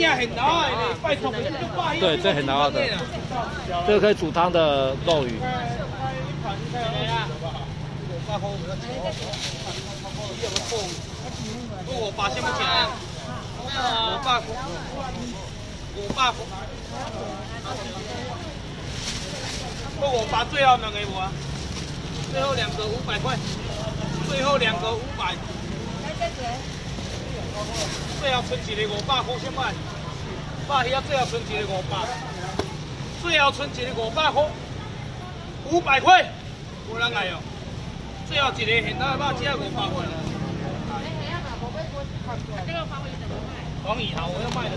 虾很老啊，拜托，对，这很老的，这个可以煮汤的肉鱼。500先不起来，500最后两个给我啊，最后两个500块，最后两个500。最后剩一个500块先卖，把遐最后剩一个500，最后剩一个500块，500块，无人来哦。最后一个现在肉只要500块了。这个黄鱼好，我要卖了。